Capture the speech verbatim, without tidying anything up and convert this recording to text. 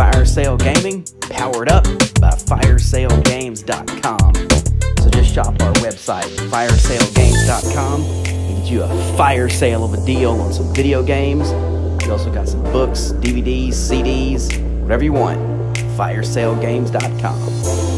Fire Sale Gaming, powered up by fire sale games dot com. So just shop our website, fire sale games dot com, and get you a fire sale of a deal on some video games. We also got some books, D V Ds, C Ds, whatever you want, fire sale games dot com.